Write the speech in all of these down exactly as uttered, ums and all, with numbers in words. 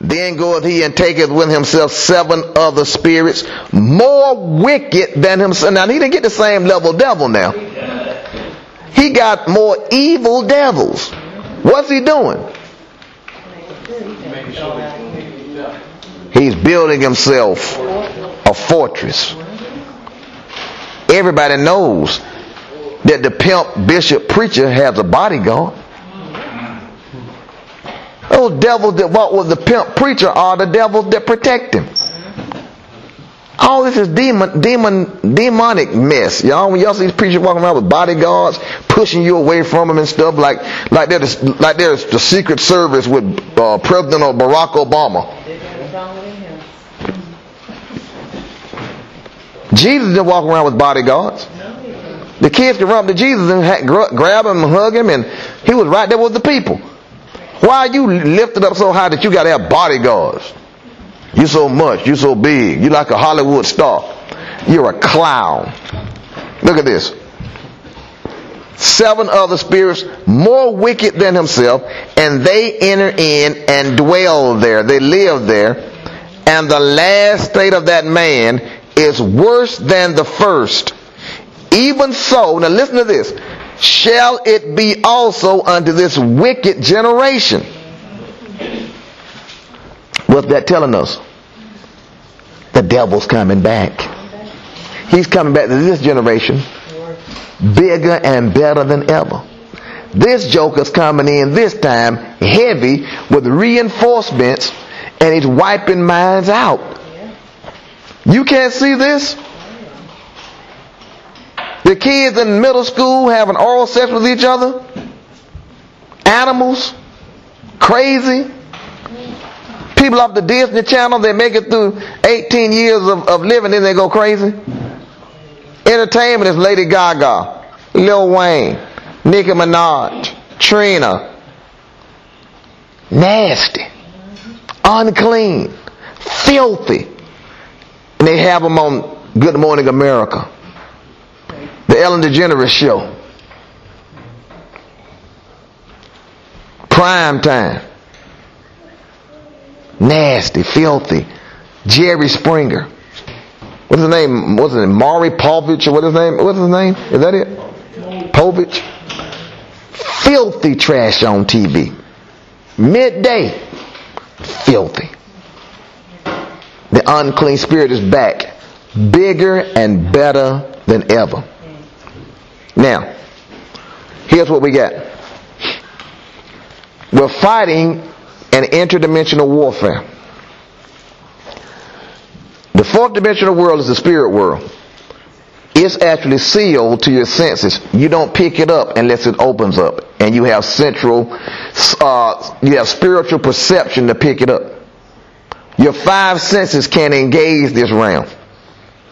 Then goeth he and taketh with himself seven other spirits more wicked than himself. Now he didn't get the same level devil now. He got more evil devils. What's he doing? He's building himself a fortress. Everybody knows that the pimp bishop preacher has a bodyguard. Those devils that walk with the pimp preacher are the devils that protect him. All this is demon, demon, demonic mess. Y'all, when y'all see these preachers walking around with bodyguards, pushing you away from him and stuff, like like there's like there's the Secret Service with uh, President Barack Obama. Jesus didn't walk around with bodyguards. The kids could run up to Jesus and grab him and hug him, and he was right there with the people. Why are you lifted up so high that you got to have bodyguards? You so much. You so big. You like a Hollywood star. You're a clown. Look at this. Seven other spirits more wicked than himself, and they enter in and dwell there. They live there. And the last state of that man is worse than the first. Even so, now listen to this, shall it be also unto this wicked generation. What's that telling us? The devil's coming back. He's coming back to this generation bigger and better than ever. This joker's coming in this time heavy with reinforcements, and he's wiping minds out. You can't see this? The kids in middle school having oral sex with each other. Animals. Crazy. People off the Disney Channel, they make it through eighteen years of, of living, then they go crazy. Entertainment is Lady Gaga, Lil Wayne, Nicki Minaj, Trina. Nasty, unclean, filthy. And they have them on Good Morning America, the Ellen DeGeneres show, prime time. Nasty, filthy. Jerry Springer. What's his name? What's his name? Maury Povich or what's his name? What's his name? Is that it? Povich. Filthy trash on T V. Midday. Filthy. The unclean spirit is back. Bigger and better than ever. Now, here's what we got. We're fighting and interdimensional warfare. The fourth dimensional world is the spirit world. It's actually sealed to your senses. You don't pick it up unless it opens up, and you have central, uh, you have spiritual perception to pick it up. Your five senses can't engage this realm.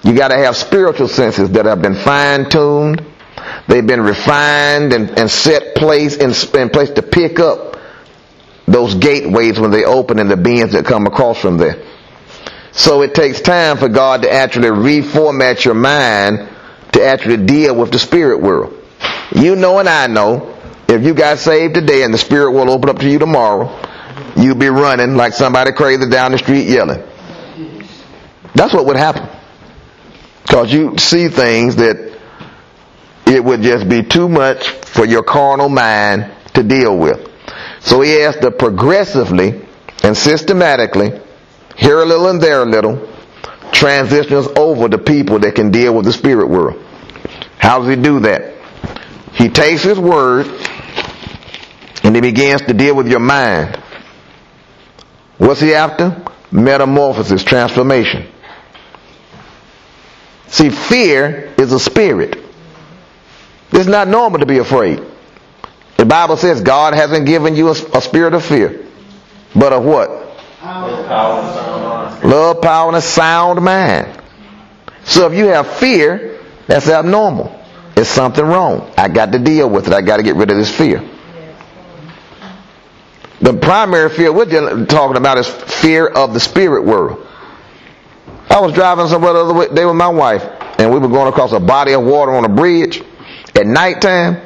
You got to have spiritual senses that have been fine-tuned. They've been refined and, and set place in, in place to pick up those gateways when they open and the beings that come across from there. So it takes time for God to actually reformat your mind to actually deal with the spirit world. You know and I know, if you got saved today and the spirit world opened up to you tomorrow, you'll be running like somebody crazy down the street yelling. That's what would happen. Because you see things that it would just be too much for your carnal mind to deal with. So he has to progressively and systematically, here a little and there a little, transition us over to people that can deal with the spirit world. How does he do that? He takes his word and he begins to deal with your mind. What's he after? Metamorphosis, transformation. See, fear is a spirit. It's not normal to be afraid. The Bible says God hasn't given you a, a spirit of fear, but of what? Power. Love, power, and a sound mind. So if you have fear, that's abnormal. It's something wrong. I got to deal with it. I got to get rid of this fear. The primary fear we're talking about is fear of the spirit world. I was driving somewhere the other day with my wife, and we were going across a body of water on a bridge at nighttime.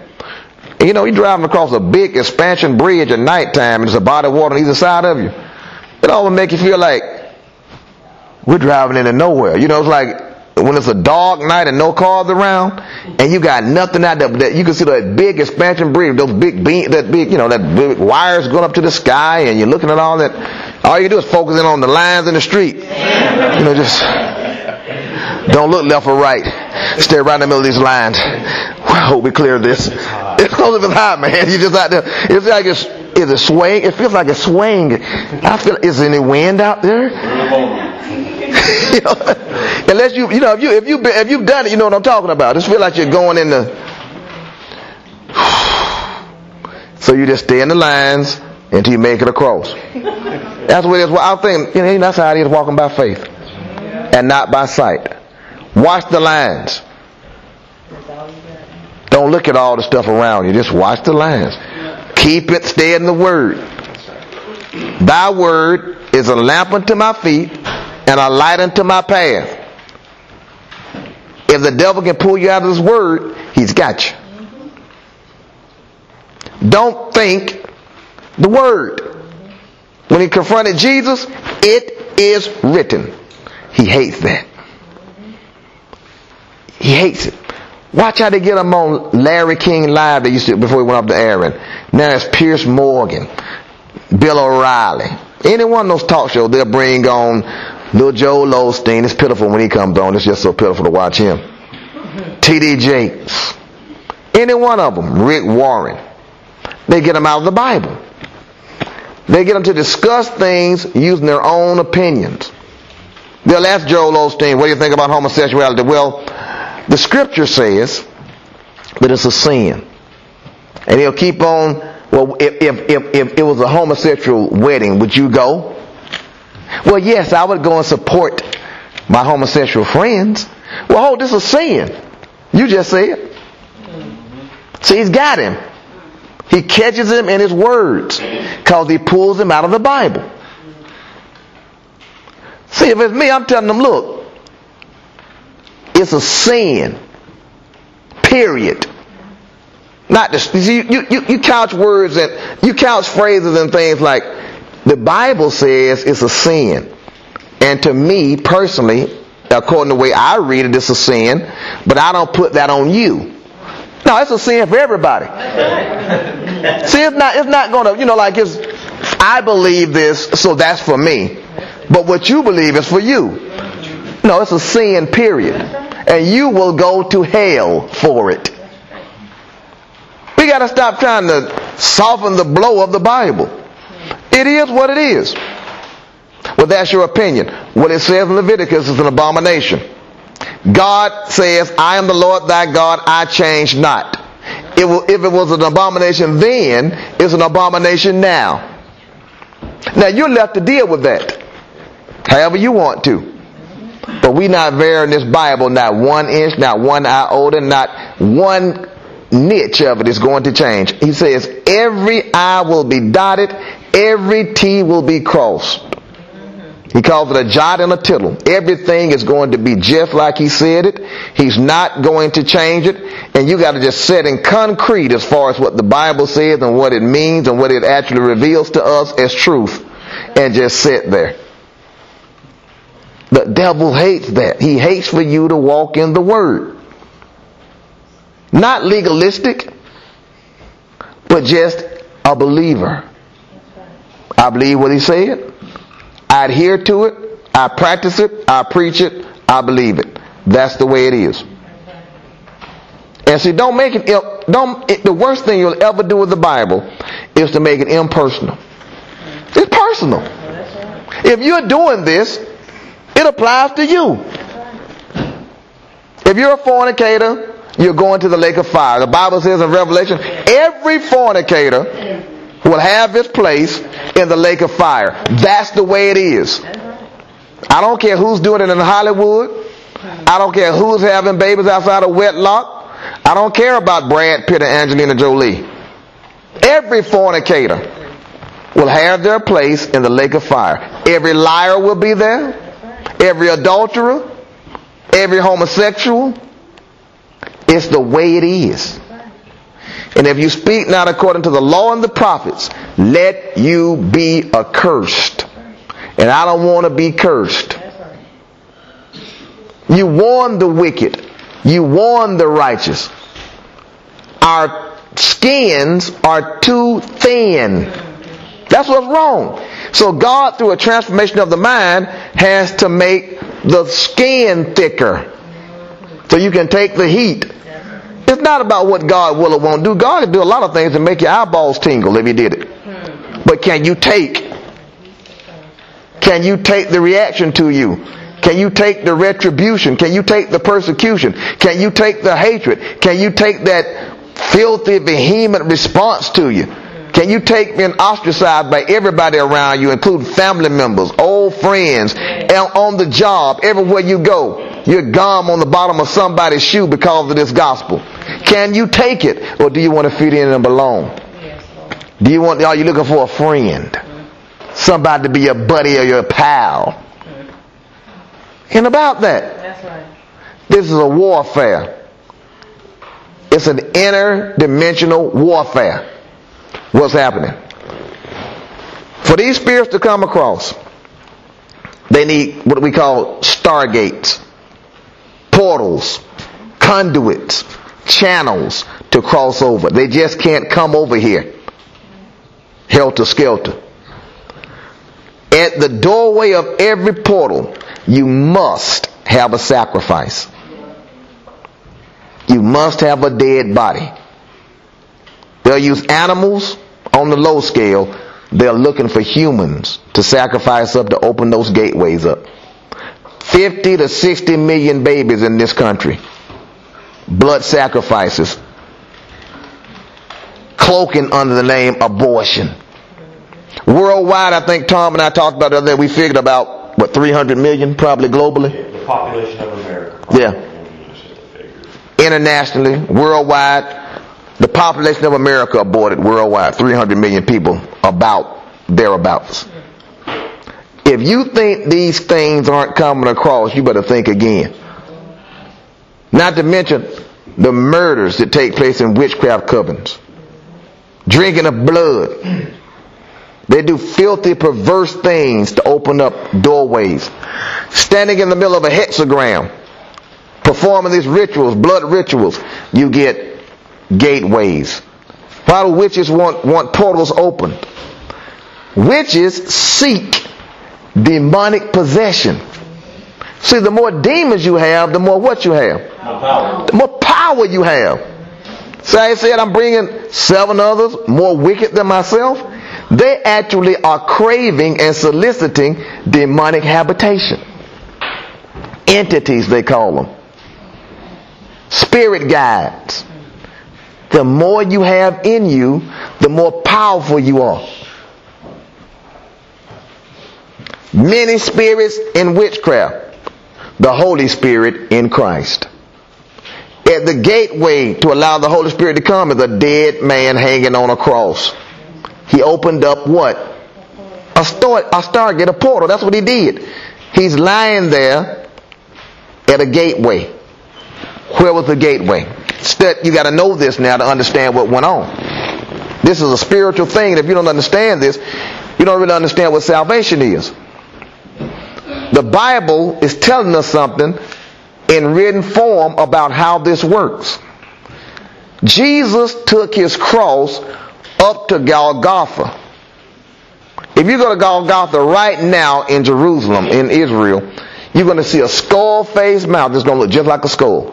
You know, you're driving across a big expansion bridge at nighttime, and there's a body of water on either side of you. it always make you feel like we're driving into nowhere. You know, it's like when it's a dark night and no cars around, and you got nothing out there. That you can see that big expansion bridge, those big beam, that big, you know, that big wires going up to the sky, and you're looking at all that. All you do is focus in on the lines in the street. You know, just don't look left or right. Stay right in the middle of these lines. I hope we clear this. It's close if it's hot, man. You just out there. It's like it's is it swaying? It feels like it's swaying. I feel. Is there any wind out there? You know, unless you, you know, if you if you if you've done it, you know what I'm talking about. It's feel like you're going in the. So you just stay in the lines until you make it across. That's what it is. Well, I think you know, that's how it is walking by faith and not by sight. Watch the lines. Don't look at all the stuff around you. Just watch the lines. Keep it, stay in the word. Thy word is a lamp unto my feet and a light unto my path. If the devil can pull you out of his word, he's got you. Don't think the word. When he confronted Jesus, it is written. He hates that. He hates it. Watch how they get them on Larry King Live. They used to before he went off the air. Now it's Pierce Morgan, Bill O'Reilly. Any one of those talk shows, they'll bring on little Joe Lowstein. It's pitiful when he comes on. It's just so pitiful to watch him. T D Jakes. Any one of them. Rick Warren. They get them out of the Bible. They get them to discuss things using their own opinions. They'll ask Joel Osteen, what do you think about homosexuality? Well, the scripture says that it's a sin. And he'll keep on, well, if, if, if, if it was a homosexual wedding, would you go? Well, yes, I would go and support my homosexual friends. Well, oh, this is a sin. You just said. So he's got him. He catches him in his words because he pulls him out of the Bible. See, if it's me, I'm telling them, look, it's a sin. Period. Not just you, you, you couch words and you couch phrases and things like the Bible says it's a sin. And to me personally, according to the way I read it, it's a sin, but I don't put that on you. No, it's a sin for everybody. See, it's not it's not gonna, you know, like it's I believe this, so that's for me. But what you believe is for you. No, it's a sin, period. And you will go to hell for it. We got to stop trying to soften the blow of the Bible. It is what it is. Well, that's your opinion. What it says in Leviticus is an abomination. God says, I am the Lord thy God, I change not. It will, if it was an abomination then, it's an abomination now. Now, you're left to deal with that however you want to. But we not varying this Bible, not one inch, not one iota, not one niche of it is going to change. He says, every I will be dotted, every T will be crossed. He calls it a jot and a tittle. Everything is going to be just like he said it. He's not going to change it. And you got to just set in concrete as far as what the Bible says and what it means and what it actually reveals to us as truth. And just sit there. The devil hates that. He hates for you to walk in the word. Not legalistic, but just a believer. I believe what he said. I adhere to it. I practice it. I preach it. I believe it. That's the way it is. And see, don't make it, don't, it, the worst thing you'll ever do with the Bible is to make it impersonal. It's personal. If you're doing this, it applies to you. If you're a fornicator, you're going to the lake of fire. The Bible says in Revelation, every fornicator will have his place in the lake of fire. That's the way it is. I don't care who's doing it in Hollywood. I don't care who's having babies outside of wedlock. I don't care about Brad Pitt and Angelina Jolie. Every fornicator will have their place in the lake of fire. Every liar will be there. Every adulterer, every homosexual, it's the way it is. And if you speak not according to the law and the prophets, let you be accursed. And I don't want to be cursed. You warn the wicked. You warn the righteous. Our skins are too thin. That's what's wrong. So God, through a transformation of the mind, has to make the skin thicker so you can take the heat. It's not about what God will or won't do. God could do a lot of things to make your eyeballs tingle if he did it. But can you take? Can you take the reaction to you? Can you take the retribution? Can you take the persecution? Can you take the hatred? Can you take that filthy, vehement response to you? Can you take being ostracized by everybody around you, including family members, old friends, on the job, everywhere you go? You're gum on the bottom of somebody's shoe because of this gospel. Can you take it? Or do you want to fit in and belong? Do you want, are you looking for a friend? Somebody to be your buddy or your pal? And about that. That's right. This is a warfare. It's an interdimensional warfare. What's happening? For these spirits to come across, they need what we call stargates, portals, conduits, channels to cross over. They just can't come over here helter-skelter. At the doorway of every portal, you must have a sacrifice. You must have a dead body. They'll use animals on the low scale. They're looking for humans to sacrifice up to open those gateways up. fifty to sixty million babies in this country. Blood sacrifices. Cloaking under the name abortion. Worldwide, I think Tom and I talked about the other day, we figured about what, three hundred million probably globally? Yeah, the population of America. Yeah. Internationally, worldwide, the population of America aborted worldwide. three hundred million people, about, thereabouts. If you think these things aren't coming across, you better think again. Not to mention the murders that take place in witchcraft covens. Drinking of blood. They do filthy, perverse things to open up doorways. Standing in the middle of a hexagram, performing these rituals, blood rituals, you get gateways. Why do witches want, want portals open? Witches seek demonic possession. See, the more demons you have, the more what you have? More power. The more power you have. So I said, I'm bringing seven others more wicked than myself. They actually are craving and soliciting demonic habitation. Entities, they call them. Spirit guides. The more you have in you, the more powerful you are. Many spirits in witchcraft. The Holy Spirit in Christ. At the gateway to allow the Holy Spirit to come is a dead man hanging on a cross. He opened up what? A star, a stargate, a portal. That's what he did. He's lying there at a gateway. Where was the gateway? You got to know this now to understand what went on. This is a spiritual thing. If you don't understand this, you don't really understand what salvation is. The Bible is telling us something in written form about how this works. Jesus took his cross up to Golgotha. If you go to Golgotha right now in Jerusalem, in Israel, you're going to see a skull-faced mouth that's going to look just like a skull.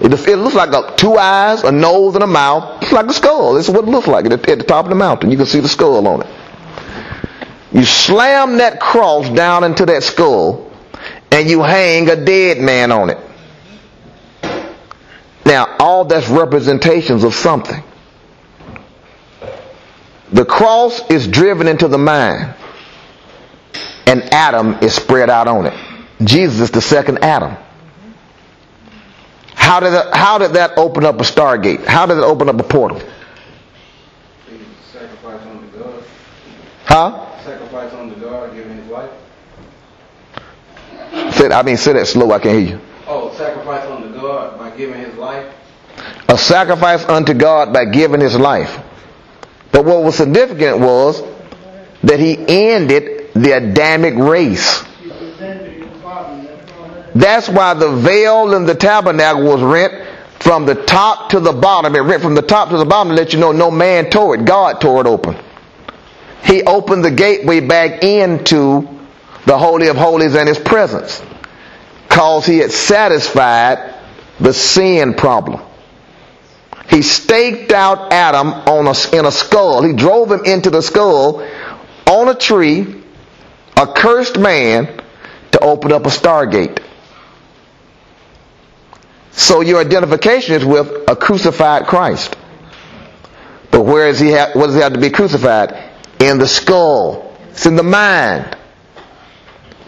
It looks like a, two eyes, a nose, and a mouth. It's like a skull. This is what it looks like at the top of the mountain. You can see the skull on it. You slam that cross down into that skull, and you hang a dead man on it. Now, all that's representations of something. The cross is driven into the mind. And Adam is spread out on it. Jesus is the second Adam. How did that, how did that open up a stargate? How did it open up a portal? Sacrifice unto God. Huh? Sacrifice unto God, giving his life. Say, I mean, say that slow, I can't hear you. Oh, sacrifice unto God by giving his life. A sacrifice unto God by giving his life. But what was significant was that he ended the Adamic race. That's why the veil in the tabernacle was rent from the top to the bottom. It rent from the top to the bottom to let you know no man tore it. God tore it open. He opened the gateway back into the Holy of Holies and His presence, because He had satisfied the sin problem. He staked out Adam on a, in a skull. He drove him into the skull on a tree, a cursed man, to open up a stargate. So your identification is with a crucified Christ. But where is he? Ha- what does he have to be crucified? In the skull. It's in the mind.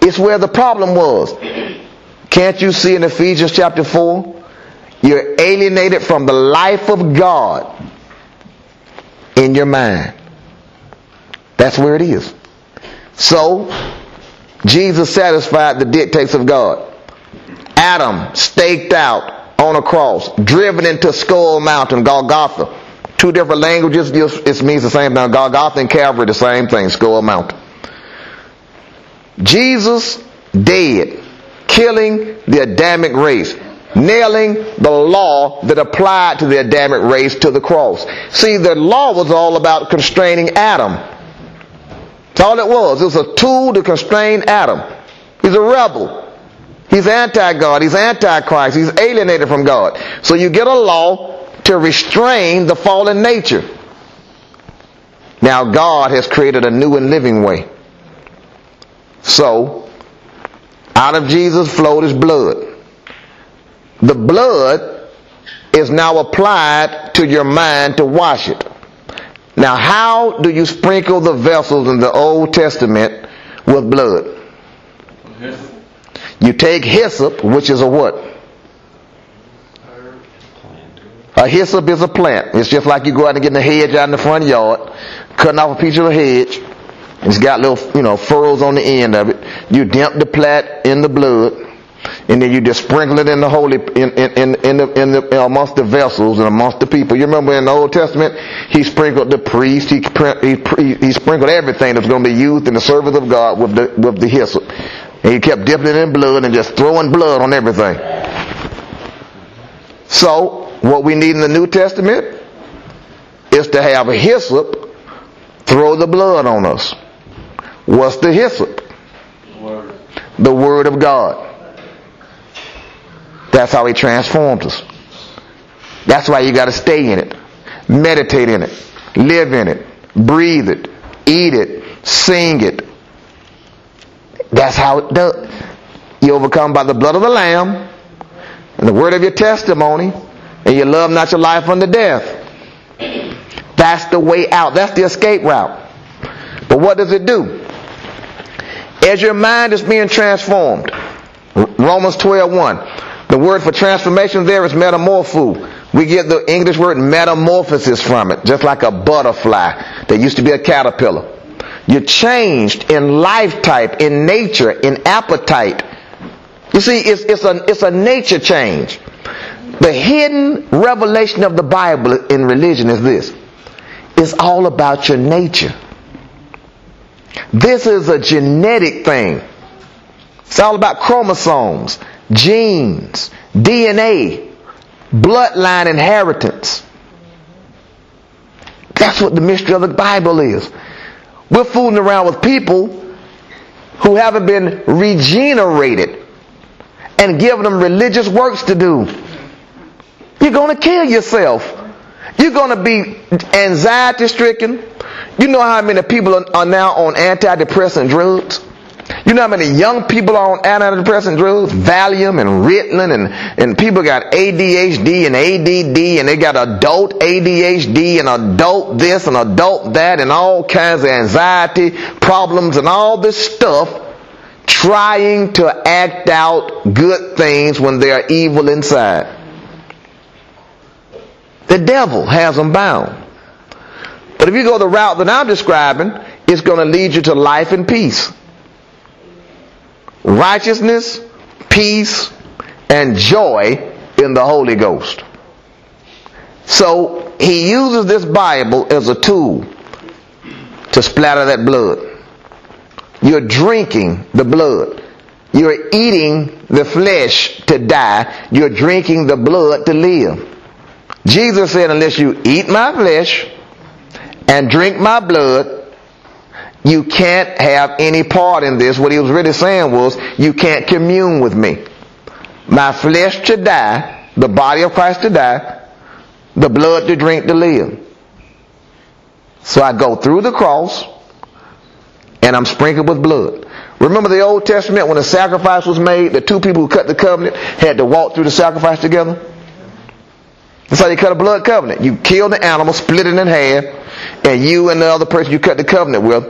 It's where the problem was. Can't you see in Ephesians chapter four? You're alienated from the life of God in your mind. That's where it is. So, Jesus satisfied the dictates of God. Adam staked out on a cross, driven into Skull Mountain, Golgotha. Two different languages, it means the same thing. Golgotha and Calvary, the same thing, Skull Mountain. Jesus dead, killing the Adamic race, nailing the law that applied to the Adamic race to the cross. See, the law was all about constraining Adam. That's all it was. It was a tool to constrain Adam. He's a rebel. He's anti-God. He's anti-Christ. He's alienated from God. So you get a law to restrain the fallen nature. Now God has created a new and living way. So, out of Jesus flowed His blood. The blood is now applied to your mind to wash it. Now, how do you sprinkle the vessels in the Old Testament with blood? You take hyssop, which is a what? A hyssop is a plant. It's just like you go out and get in a hedge out in the front yard, cutting off a piece of a hedge. It's got little, you know, furrows on the end of it. You damp the plant in the blood, and then you just sprinkle it in the holy, in in in, in, the, in the amongst the vessels and amongst the people. You remember in the Old Testament, He sprinkled the priest. He he, he sprinkled everything that's going to be used in the service of God with the with the hyssop, and He kept dipping it in blood and just throwing blood on everything. So what we need in the New Testament is to have a hyssop throw the blood on us. What's the hyssop? Word. The Word of God. That's how He transforms us. That's why you got to stay in it. Meditate in it. Live in it. Breathe it. Eat it. Sing it. That's how it does. You overcome by the blood of the Lamb and the word of your testimony, and you love not your life unto death. That's the way out. That's the escape route. But what does it do? As your mind is being transformed, Romans twelve one, the word for transformation there is metamorpho. We get the English word metamorphosis from it, just like a butterfly that used to be a caterpillar. You're changed in life type, in nature, in appetite. You see, it's, it's, a, it's a nature change. The hidden revelation of the Bible in religion is this. It's all about your nature. This is a genetic thing. It's all about chromosomes, genes, D N A, bloodline inheritance. That's what the mystery of the Bible is. We're fooling around with people who haven't been regenerated and giving them religious works to do. You're going to kill yourself. You're going to be anxiety stricken. You know how many people are now on antidepressant drugs? You know how many young people are on antidepressant drugs? Valium and Ritalin, and, and people got A D H D and A D D, and they got adult A D H D and adult this and adult that and all kinds of anxiety problems and all this stuff, trying to act out good things when they are evil inside. The devil has them bound. But if you go the route that I'm describing, it's going to lead you to life and peace. Righteousness, peace, and joy in the Holy Ghost. So He uses this Bible as a tool to splatter that blood. You're drinking the blood. You're eating the flesh to die. You're drinking the blood to live. Jesus said, unless you eat my flesh and drink my blood, you can't have any part in this. What he was really saying was, you can't commune with me. My flesh to die, the body of Christ to die, the blood to drink to live. So I go through the cross, and I'm sprinkled with blood. Remember the Old Testament when a sacrifice was made, the two people who cut the covenant had to walk through the sacrifice together? That's how you cut a blood covenant. You kill the animal, split it in half, and you and the other person you cut the covenant with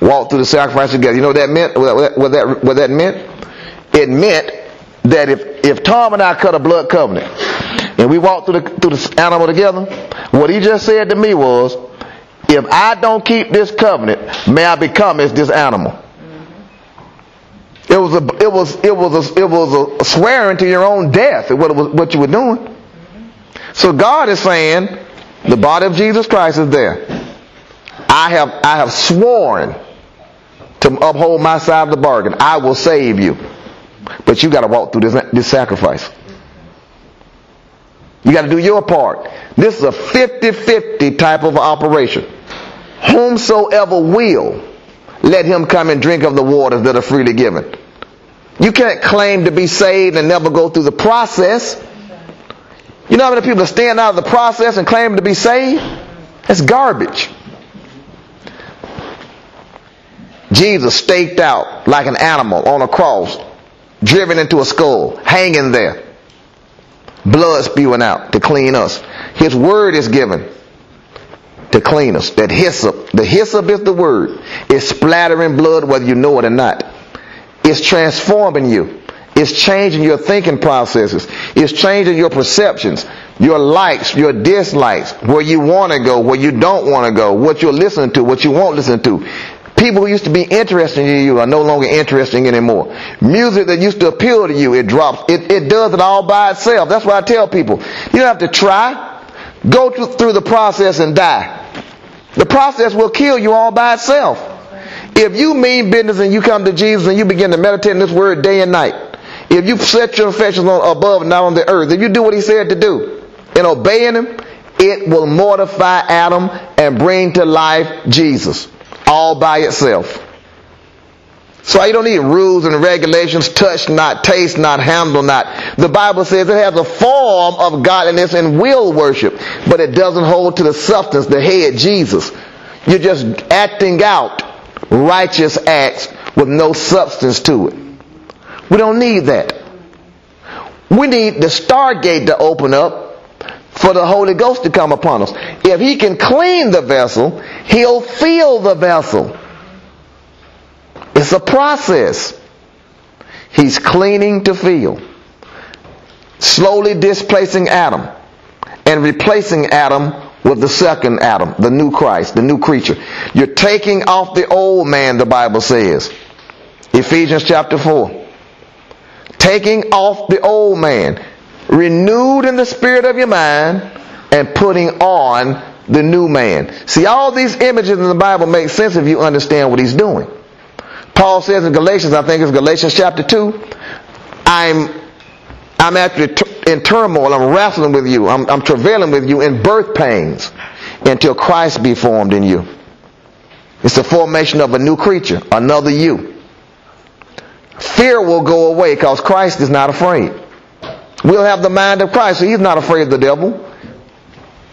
walk through the sacrifice together. You know what that meant? What that, what that, what that meant? It meant that if, if Tom and I cut a blood covenant and we walked through the, through the animal together, what he just said to me was, if I don't keep this covenant, may I become as this animal. It was a, it was, it was, a, it was a swearing to your own death. What it was, what you were doing. So God is saying, the body of Jesus Christ is there. I have, I have sworn to uphold my side of the bargain. I will save you, but you got to walk through this, this sacrifice. You got to do your part. This is a fifty-fifty type of operation. Whomsoever will, let him come and drink of the waters that are freely given. You can't claim to be saved and never go through the process. You know how many people are staying out of the process and claim to be saved? That's garbage. Jesus staked out like an animal on a cross, driven into a skull, hanging there. Blood spewing out to clean us. His word is given to clean us. That hyssop, the hyssop is the word. It's splattering blood whether you know it or not. It's transforming you. It's changing your thinking processes. It's changing your perceptions, your likes, your dislikes, where you want to go, where you don't want to go, what you're listening to, what you won't listen to. People who used to be interesting to you are no longer interesting anymore. Music that used to appeal to you, it drops. It, it does it all by itself. That's why I tell people, you don't have to try. Go through the process and die. The process will kill you all by itself. If you mean business and you come to Jesus and you begin to meditate on this word day and night, if you set your affections on above and not on the earth, if you do what he said to do in obeying him, it will mortify Adam and bring to life Jesus all by itself. So you don't need rules and regulations, touch not, taste not, handle not. The Bible says it has a form of godliness and will worship, but it doesn't hold to the substance, the head, Jesus. You're just acting out righteous acts with no substance to it. We don't need that. We need the Stargate to open up for the Holy Ghost to come upon us. If he can clean the vessel, he'll fill the vessel. It's a process. He's cleaning to fill. Slowly displacing Adam and replacing Adam with the second Adam, the new Christ, the new creature. You're taking off the old man, the Bible says. Ephesians chapter four. Taking off the old man, renewed in the spirit of your mind, and putting on the new man. See, all these images in the Bible make sense if you understand what he's doing. Paul says in Galatians, I think it's Galatians chapter two, I'm I'm actually in turmoil, I'm wrestling with you, I'm, I'm travailing with you in birth pains until Christ be formed in you. It's the formation of a new creature, another you. Fear will go away because Christ is not afraid. We'll have the mind of Christ, so he's not afraid of the devil.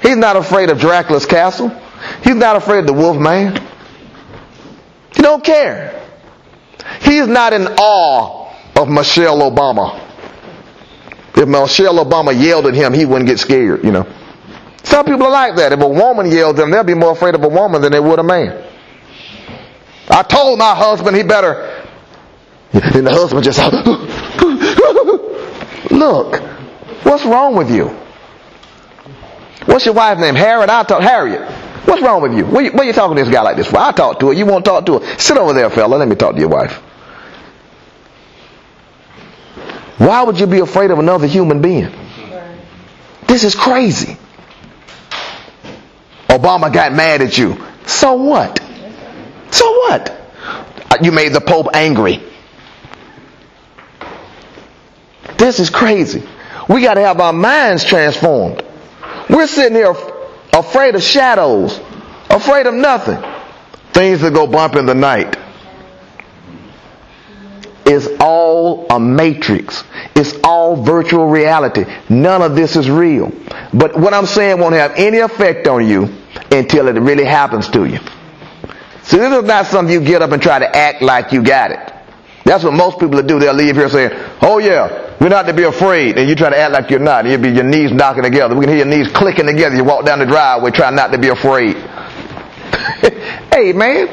He's not afraid of Dracula's castle. He's not afraid of the wolf man. He don't care. He's not in awe of Michelle Obama. If Michelle Obama yelled at him, he wouldn't get scared, you know. Some people are like that. If a woman yelled at them, they'll be more afraid of a woman than they would a man. I told my husband he better... And the husband just... Look, what's wrong with you? What's your wife's name? Harriet? I talk Harriet. What's wrong with you? What are you, what are you talking to this guy like this for? I talk to her. You won't talk to her. Sit over there, fella. Let me talk to your wife. Why would you be afraid of another human being? This is crazy. Obama got mad at you. So what? So what? You made the Pope angry. This is crazy. We got to have our minds transformed. We're sitting here afraid of shadows, afraid of nothing. Things that go bump in the night. It's all a matrix. It's all virtual reality. None of this is real. But what I'm saying won't have any effect on you until it really happens to you. See, this is not something you get up and try to act like you got it. That's what most people do. They'll leave here saying, oh yeah, we're not to be afraid. And you try to act like you're not. You'll be your knees knocking together. We can hear your knees clicking together. You walk down the driveway trying not to be afraid. Hey man,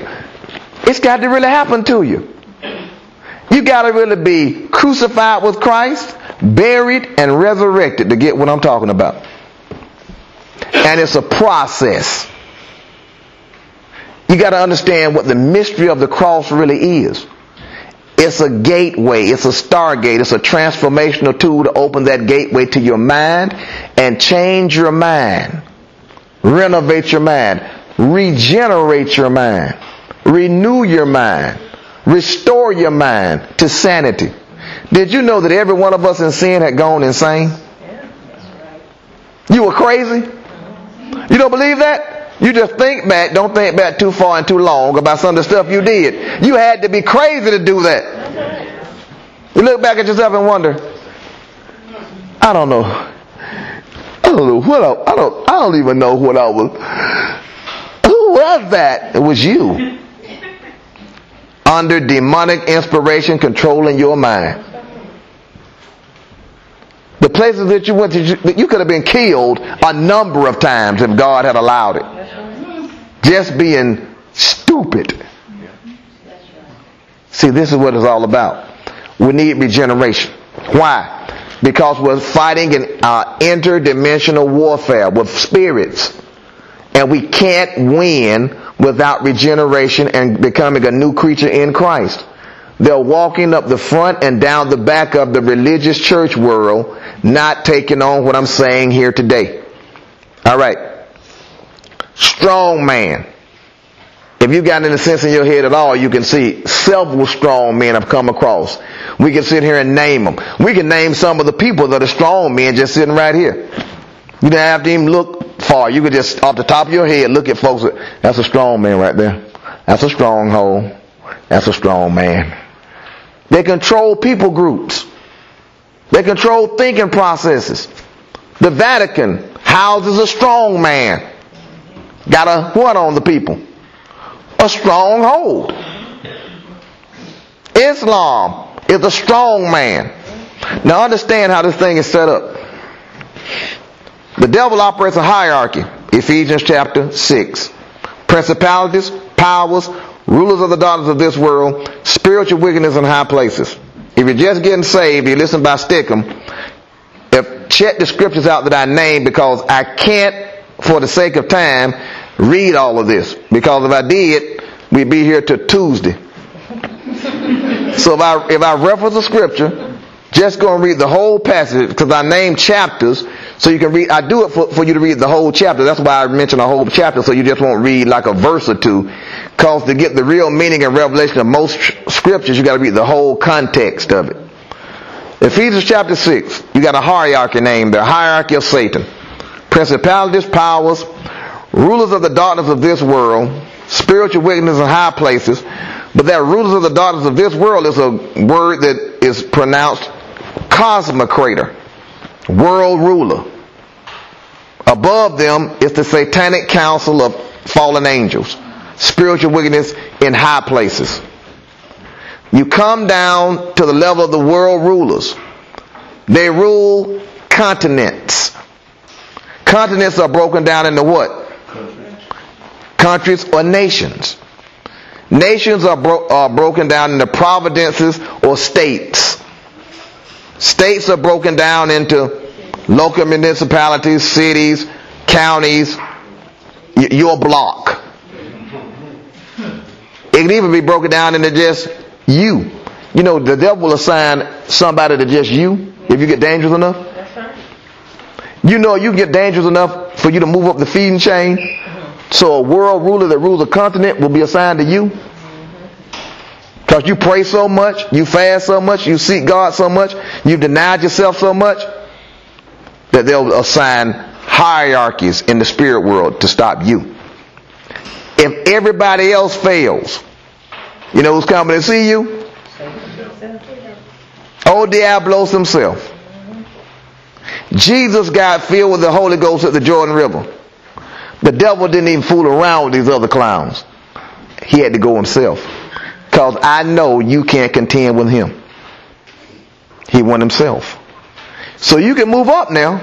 it's got to really happen to you. You got to really be crucified with Christ, buried, and resurrected to get what I'm talking about. And it's a process. You got to understand what the mystery of the cross really is. It's a gateway. It's a stargate. It's a transformational tool to open that gateway to your mind and change your mind. Renovate your mind. Regenerate your mind. Renew your mind. Restore your mind to sanity. Did you know that every one of us in sin had gone insane? You were crazy? You don't believe that? You just think back, don't think back too far and too long about some of the stuff you did. You had to be crazy to do that. You look back at yourself and wonder, I don't know. I don't know what I, I don't I don't even know what I was. Who was that? It was you. Under demonic inspiration controlling your mind. The places that you went to, you could have been killed a number of times if God had allowed it. Just being stupid. See, this is what it's all about. We need regeneration. Why? Because we're fighting an uh, interdimensional warfare with spirits. And we can't win without regeneration and becoming a new creature in Christ. They're walking up the front and down the back of the religious church world, not taking on what I'm saying here today. All right. Strong man. If you got any sense in your head at all, you can see several strong men have come across. We can sit here and name them. We can name some of the people that are strong men just sitting right here. You don't have to even look far. You could just, off the top of your head, look at folks. That's a strong man right there. That's a stronghold. That's a strong man. They control people groups. They control thinking processes. The Vatican houses a strong man. Got a what on the people? A stronghold. Islam is a strong man. Now understand how this thing is set up. The devil operates a hierarchy. Ephesians chapter six. Principalities, powers, rulers of the darkness of this world, spiritual wickedness in high places. If you're just getting saved, you listen by Stickum. If check the scriptures out that I named, because I can't, for the sake of time, read all of this. Because if I did, we'd be here till Tuesday. So if I if I reference a scripture, just go and read the whole passage, because I named chapters, so you can read. I do it for, for you to read the whole chapter. That's why I mentioned a whole chapter, so you just won't read like a verse or two. Because to get the real meaning and revelation of most scriptures, you got to read the whole context of it. Ephesians chapter six, you got a hierarchy named the hierarchy of Satan. Principalities, powers, rulers of the darkness of this world, spiritual wickedness in high places. But that rulers of the darkness of this world is a word that is pronounced cosmocrator, world ruler. Above them is the satanic council of fallen angels, spiritual wickedness in high places. You come down to the level of the world rulers. They rule continents. Continents are broken down into what? Countries, Countries or nations. Nations are, bro- are broken down into providences or states. States are broken down into local municipalities, cities, counties, y- your block. It can even be broken down into just you. You know, the devil will assign somebody to just you if you get dangerous enough. That's right. You know, you can get dangerous enough for you to move up the feeding chain. So a world ruler that rules a continent will be assigned to you. Because you pray so much, you fast so much, you seek God so much, you've denied yourself so much, that they'll assign hierarchies in the spirit world to stop you. If everybody else fails, you know who's coming to see you? Old Diablos himself. Jesus got filled with the Holy Ghost at the Jordan River. The devil didn't even fool around with these other clowns. He had to go himself. Because I know you can't contend with him. He went himself. So you can move up now.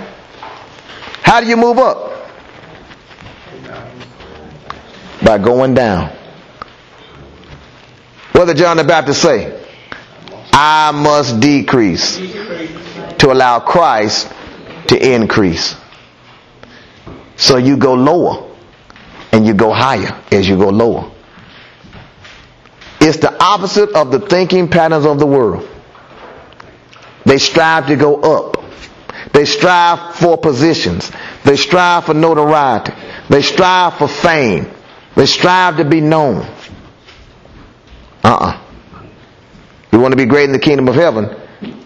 How do you move up? By going down. What did John the Baptist say? I must decrease to allow Christ to increase. So you go lower and you go higher as you go lower. It's the opposite of the thinking patterns of the world. They strive to go up. They strive for positions. They strive for notoriety. They strive for fame. They strive to be known. Uh-uh. You want to be great in the kingdom of heaven,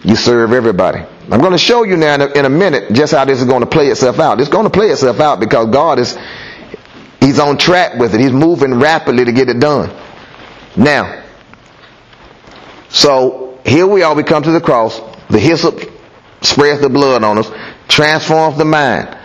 you serve everybody. I'm going to show you now in a, in a minute just how this is going to play itself out. It's going to play itself out because God is, he's on track with it. He's moving rapidly to get it done. Now, so here we are, we come to the cross, the hyssop spreads the blood on us, transforms the mind.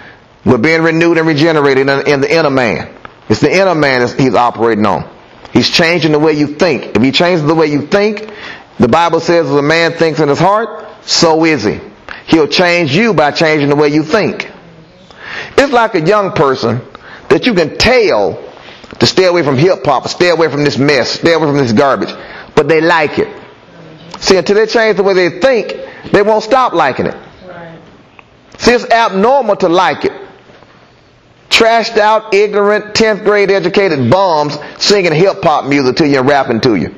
We're being renewed and regenerated in the inner man. It's the inner man that he's operating on. He's changing the way you think. If he changes the way you think, the Bible says as a man thinks in his heart, so is he. He'll change you by changing the way you think. It's like a young person that you can tell to stay away from hip-hop, stay away from this mess, stay away from this garbage. But they like it. See, until they change the way they think, they won't stop liking it. Right. See, it's abnormal to like it. Trashed out, ignorant, tenth grade educated bums singing hip-hop music to you and rapping to you.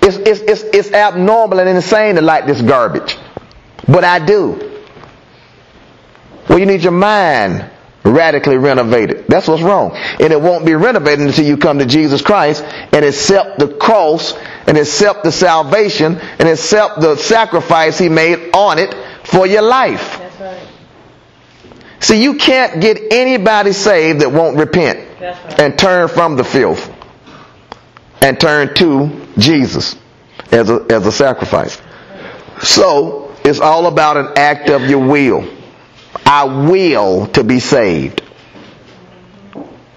It's, it's, it's, it's abnormal and insane to like this garbage. But I do. Well, you need your mind radically renovated. That's what's wrong. And it won't be renovated until you come to Jesus Christ and accept the cross and accept the salvation and accept the sacrifice he made on it for your life. That's right. See, you can't get anybody saved that won't repent. That's right. And turn from the filth and turn to Jesus as a, as a sacrifice. So it's all about an act of your will. I will to be saved.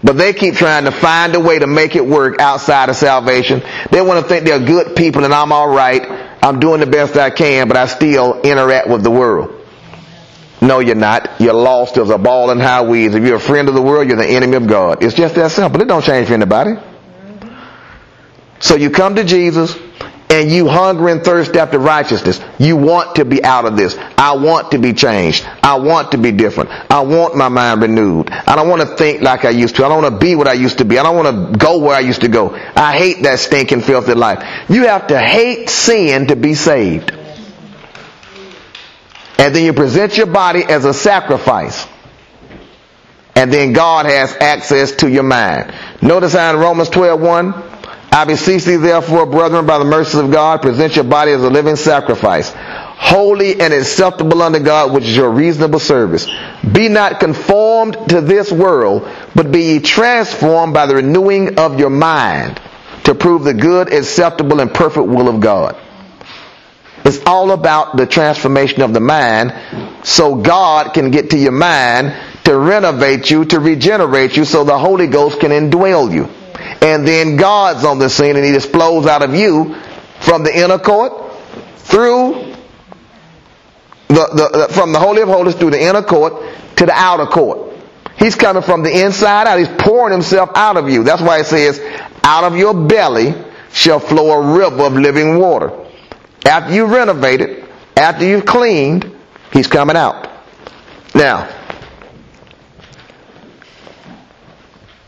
But they keep trying to find a way to make it work outside of salvation. They want to think they're good people and I'm all right. I'm doing the best I can, but I still interact with the world. No, you're not. You're lost as a ball in high weeds. If you're a friend of the world, you're the enemy of God. It's just that simple. It don't change for anybody. So you come to Jesus and you hunger and thirst after righteousness. You want to be out of this. I want to be changed. I want to be different. I want my mind renewed. I don't want to think like I used to. I don't want to be what I used to be. I don't want to go where I used to go. I hate that stinking, filthy life. You have to hate sin to be saved. And then you present your body as a sacrifice. And then God has access to your mind. Notice how in Romans twelve one, I beseech thee therefore, brethren, by the mercies of God, present your body as a living sacrifice, holy and acceptable unto God, which is your reasonable service. Be not conformed to this world, but be ye transformed by the renewing of your mind, to prove the good, acceptable, and perfect will of God. It's all about the transformation of the mind, so God can get to your mind to renovate you, to regenerate you, so the Holy Ghost can indwell you. And then God's on the scene and he just flows out of you from the inner court through the, the, the from the Holy of Holies through the inner court to the outer court. He's coming from the inside out. He's pouring himself out of you. That's why it says, out of your belly shall flow a river of living water. After you renovate it, after you've cleaned, he's coming out. Now,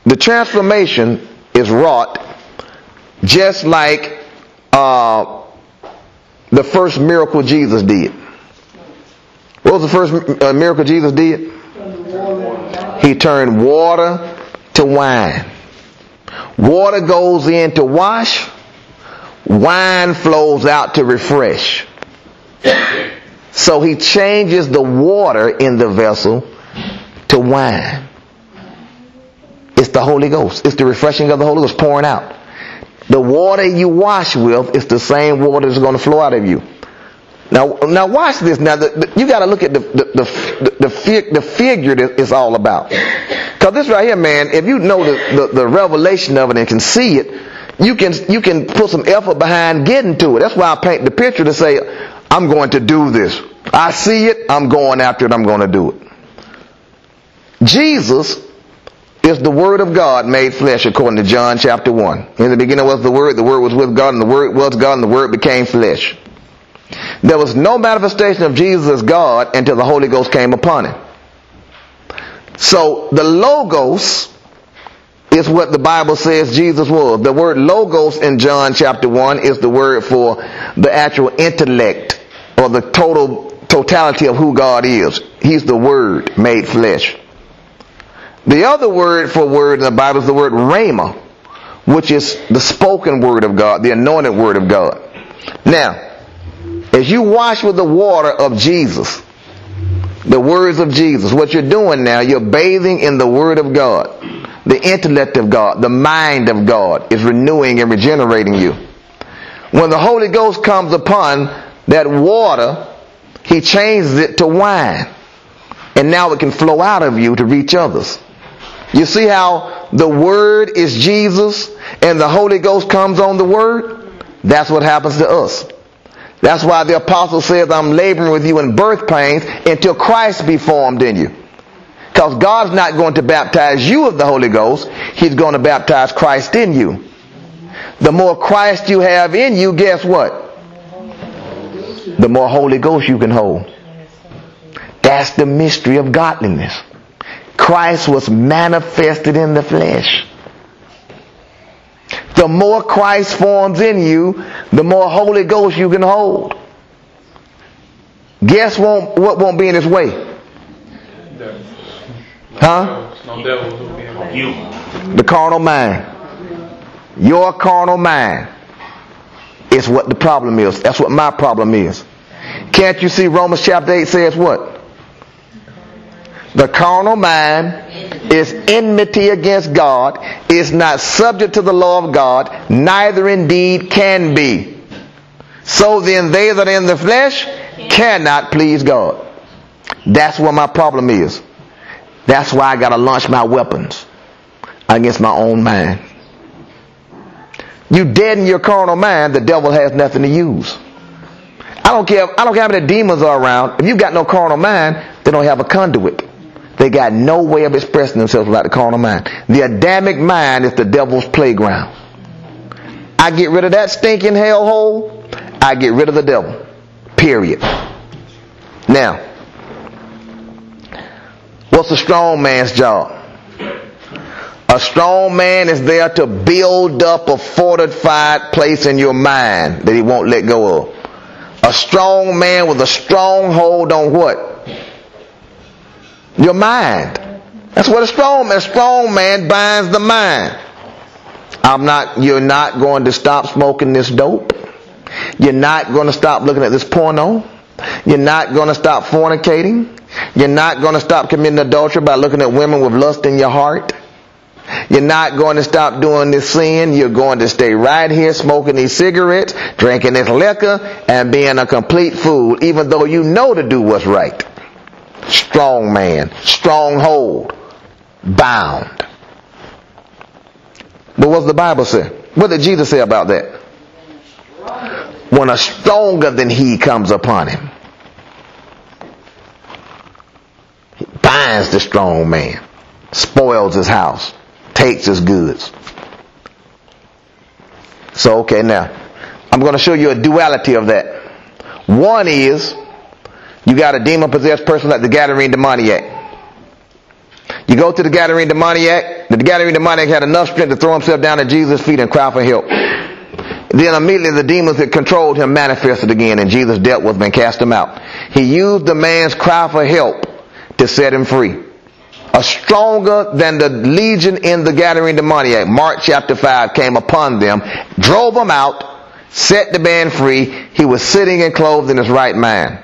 the transformation is wrought just like uh, the first miracle Jesus did. What was the first uh, miracle Jesus did? He turned water to wine. Water goes in to wash. wine flows out to refresh. So he changes the water in the vessel to wine. It's the Holy Ghost. It's the refreshing of the Holy Ghost pouring out. The water you wash with is the same water that's going to flow out of you. Now, now watch this. Now, the, the, you got to look at the the the, the, the, the figure that it's all about. Because this right here, man, if you know the, the, the revelation of it and can see it, you can you can put some effort behind getting to it. That's why I paint the picture to say, I'm going to do this. I see it. I'm going after it. I'm going to do it. Jesus is the Word of God made flesh according to John chapter one. In the beginning was the Word. The Word was with God, and the Word was God, and the Word became flesh. There was no manifestation of Jesus as God until the Holy Ghost came upon him. So the Logos is what the Bible says Jesus was. The word Logos in John chapter one is the word for the actual intellect or the total totality of who God is. He's the Word made flesh. The other word for word in the Bible is the word rhema, which is the spoken word of God, the anointed word of God. Now, as you wash with the water of Jesus, the words of Jesus, what you're doing now, you're bathing in the Word of God. The intellect of God, the mind of God is renewing and regenerating you. When the Holy Ghost comes upon that water, He changes it to wine. And now it can flow out of you to reach others. You see how the Word is Jesus and the Holy Ghost comes on the Word? That's what happens to us. That's why the apostle says, I'm laboring with you in birth pains until Christ be formed in you. Because God's not going to baptize you with the Holy Ghost. He's going to baptize Christ in you. The more Christ you have in you, guess what? The more Holy Ghost you can hold. That's the mystery of godliness. Christ was manifested in the flesh. The more Christ forms in you, the more Holy Ghost you can hold. Guess won't, what won't be in his way? Huh? The carnal mind. Your carnal mind is what the problem is. That's what my problem is. Can't you see Romans chapter eight says what? The carnal mind is enmity against God, is not subject to the law of God, neither indeed can be. So then they that are in the flesh cannot please God. That's where my problem is. That's why I got to launch my weapons against my own mind. You deaden your carnal mind, the devil has nothing to use. I don't care, I don't care how many demons are around. If you got no carnal mind, they don't have a conduit. They got no way of expressing themselves without the carnal mind. The Adamic mind is the devil's playground. I get rid of that stinking hellhole, I get rid of the devil. Period. Now, what's a strong man's job? A strong man is there to build up a fortified place in your mind that he won't let go of. A strong man with a strong hold on what? Your mind. That's what a strong man, a strong man binds the mind. I'm not, you're not going to stop smoking this dope. You're not going to stop looking at this porno. You're not going to stop fornicating. You're not going to stop committing adultery by looking at women with lust in your heart. You're not going to stop doing this sin. You're going to stay right here smoking these cigarettes, drinking this liquor, and being a complete fool, even though you know to do what's right. Strong man, stronghold, bound. But what's the Bible say? What did Jesus say about that? When a stronger than he comes upon him, he binds the strong man, spoils his house, takes his goods. So, okay, now, I'm going to show you a duality of that. One is, you got a demon-possessed person like the Gadarene Demoniac. You go to the Gadarene Demoniac. The Gadarene Demoniac had enough strength to throw himself down at Jesus' feet and cry for help. Then immediately the demons that controlled him manifested again, and Jesus dealt with him and cast him out. He used the man's cry for help to set him free. A stronger than the legion in the Gadarene Demoniac, Mark chapter five, came upon them, drove them out, set the man free. He was sitting and clothed in his right mind.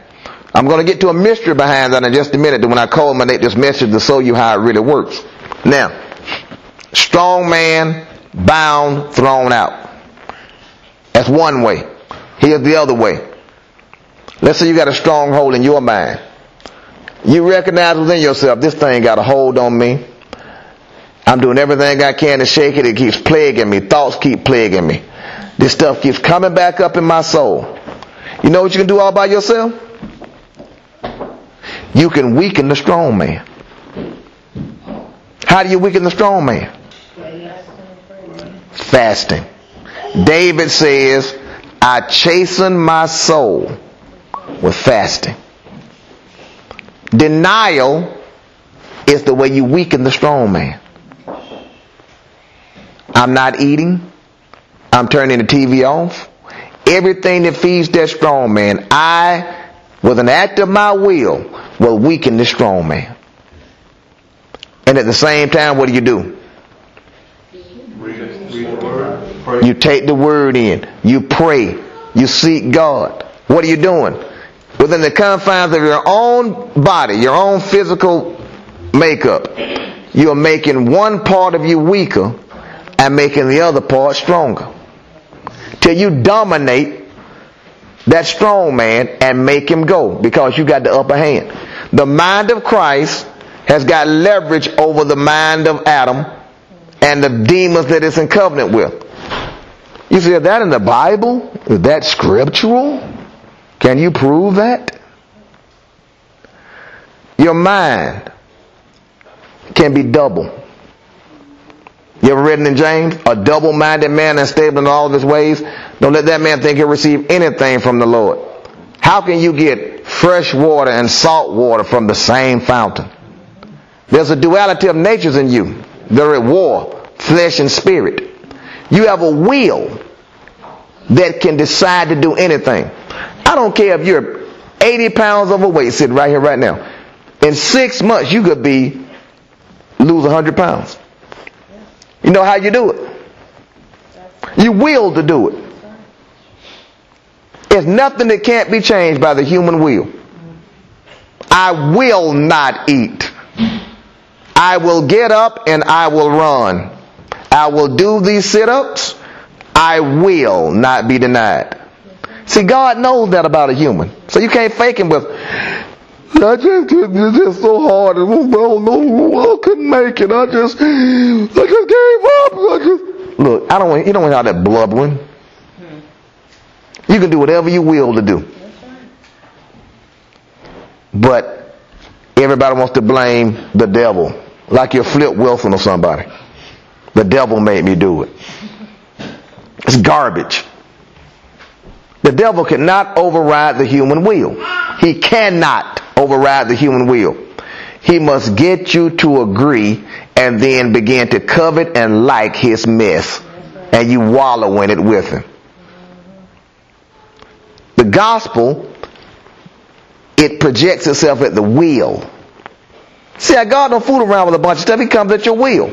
I'm going to get to a mystery behind that in just a minute when I culminate this message to show you how it really works. Now, strong man, bound, thrown out. That's one way. Here's the other way. Let's say you got a stronghold in your mind. You recognize within yourself, this thing got a hold on me. I'm doing everything I can to shake it. It keeps plaguing me. Thoughts keep plaguing me. This stuff keeps coming back up in my soul. You know what you can do all by yourself? You can weaken the strong man. How do you weaken the strong man? Fasting. David says, I chasten my soul with fasting. Denial is the way you weaken the strong man. I'm not eating. I'm turning the T V off. Everything that feeds that strong man, I, with an act of my will, will weaken the strong man. And at the same time, what do you do? You take the word in. You pray. You seek God. What are you doing? Within the confines of your own body, your own physical makeup, you're making one part of you weaker and making the other part stronger. Till you dominate that strong man and make him go, because you got the upper hand. The mind of Christ has got leverage over the mind of Adam and the demons that it's in covenant with. You see, is that in the Bible? Is that scriptural? Can you prove that? Your mind can be double. You ever read in James? A double-minded man, unstable in all of his ways. Don't let that man think he'll receive anything from the Lord. How can you get fresh water and salt water from the same fountain? There's a duality of natures in you. They're at war, flesh and spirit. You have a will that can decide to do anything. I don't care if you're eighty pounds overweight sitting right here, right now. In six months, you could be lose one hundred pounds. You know how you do it. You will to do it. It's nothing that can't be changed by the human will. I will not eat. I will get up and I will run. I will do these sit-ups. I will not be denied. See, God knows that about a human. So you can't fake him with, I just, it's just so hard. I don't know. I couldn't make it. I just, I just gave up. I just. Look, I don't want, you don't want all that blubbering. You can do whatever you will to do. But everybody wants to blame the devil. Like you're Flip Wilson or somebody. The devil made me do it. It's garbage. The devil cannot override the human will. He cannot override the human will. He must get you to agree and then begin to covet and like his mess. And you wallow in it with him. The gospel, it projects itself at the will. See, God don't fool around with a bunch of stuff. He comes at your will.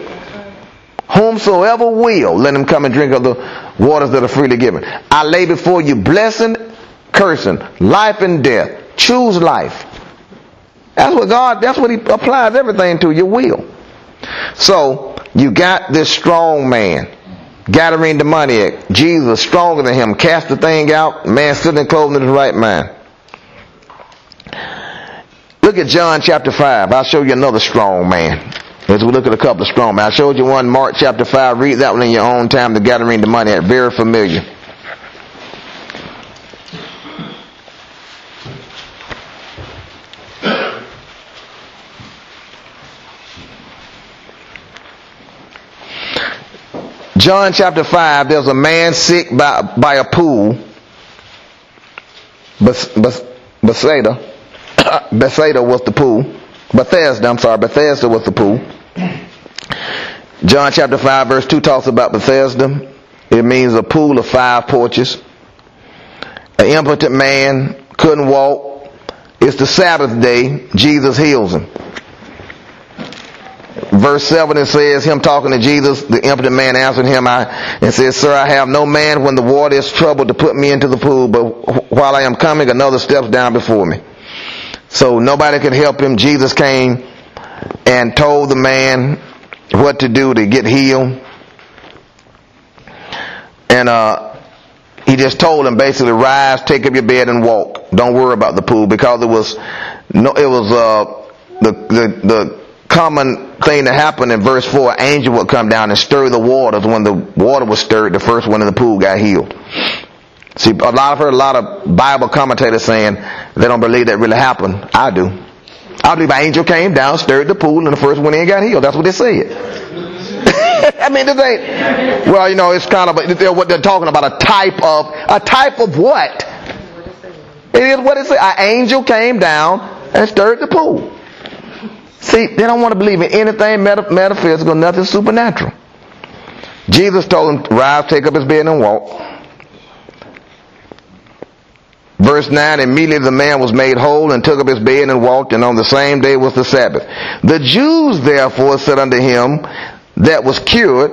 Whomsoever will, let him come and drink of the waters that are freely given. I lay before you blessing, cursing, life and death. Choose life. That's what God, that's what he applies everything to, your will. So, you got this strong man, Gadarene Demoniac, Jesus stronger than him, cast the thing out, man sitting and clothed in his right mind. Look at John chapter five. I'll show you another strong man. As we look at a couple of strong men. I showed you one, Mark chapter five. Read that one in your own time. The Gadarene Demoniac. Very familiar. John chapter five. There's a man sick by, by a pool. Beth, Beth, Bethesda. Bethesda was the pool. Bethesda, I'm sorry. Bethesda was the pool. John chapter five verse two talks about Bethesda. It means a pool of five porches. An impotent man couldn't walk. It's the Sabbath day. Jesus heals him. verse seven, it says, him talking to Jesus, the impotent man answered him I, and said, Sir, I have no man when the water is troubled to put me into the pool, but while I am coming, another steps down before me. So nobody could help him. Jesus came and told the man what to do to get healed. And uh, he just told him basically, rise, take up your bed and walk. Don't worry about the pool, because it was no, it was uh, the the the common thing that happened in verse four. An angel would come down and stir the waters. When the water was stirred, the first one in the pool got healed. See, a lot of her, a lot of Bible commentators saying they don't believe that really happened. I do. I believe an angel came down, stirred the pool, and the first one in got healed. That's what they said. I mean, this ain't. Well, you know, it's kind of a, they're, what they're talking about a type of a type of what? It is what it says. An angel came down and stirred the pool. See, they don't want to believe in anything meta, metaphysical, nothing supernatural. Jesus told him, rise, take up his bed, and walk. Verse nine, immediately the man was made whole and took up his bed and walked, and on the same day was the Sabbath. The Jews therefore said unto him that was cured,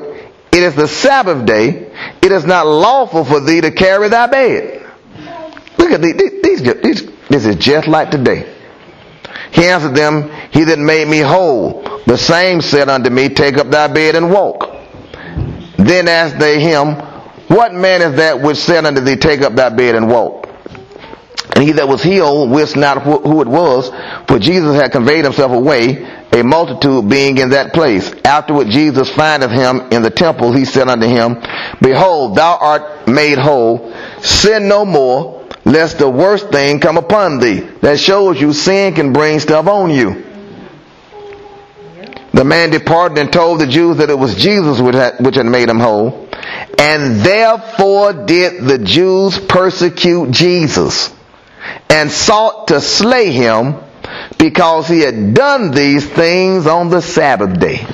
it is the Sabbath day, it is not lawful for thee to carry thy bed. Look at these, these, these this is just like today. He answered them, he that made me whole, the same said unto me, take up thy bed and walk. Then asked they him, what man is that which said unto thee, take up thy bed and walk? And he that was healed wist not who it was, for Jesus had conveyed himself away, a multitude being in that place. Afterward Jesus findeth him in the temple. He said unto him, behold, thou art made whole. Sin no more, lest the worst thing come upon thee. That shows you sin can bring stuff on you. The man departed and told the Jews that it was Jesus which had made him whole. And therefore did the Jews persecute Jesus, and sought to slay him, because he had done these things on the Sabbath day.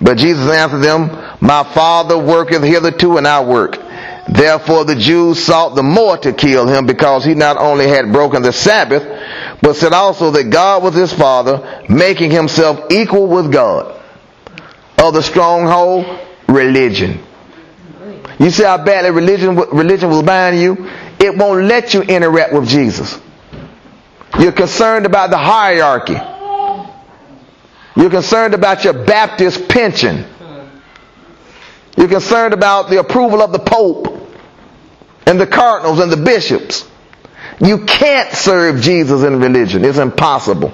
But Jesus answered them, my Father worketh hitherto, and I work. Therefore the Jews sought the more to kill him, because he not only had broken the Sabbath, but said also that God was his Father, making himself equal with God. Of the stronghold, religion. You see how badly religion, religion was binding you? It won't let you interact with Jesus. You're concerned about the hierarchy. You're concerned about your Baptist pension. You're concerned about the approval of the Pope and the cardinals and the bishops. You can't serve Jesus in religion. It's impossible.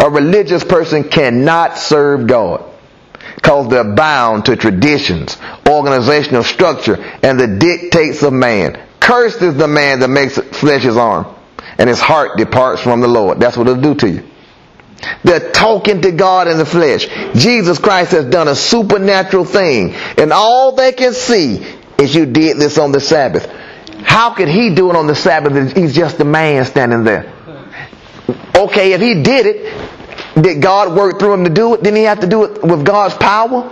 A religious person cannot serve God, because they're bound to traditions, organizational structure, and the dictates of man. Cursed is the man that makes flesh his arm, and his heart departs from the Lord. That's what it'll do to you. They're talking to God in the flesh. Jesus Christ has done a supernatural thing, and all they can see is you did this on the Sabbath. How could he do it on the Sabbath? He's just a man standing there. Okay, if he did it, did God work through him to do it? Didn't he have to do it with God's power?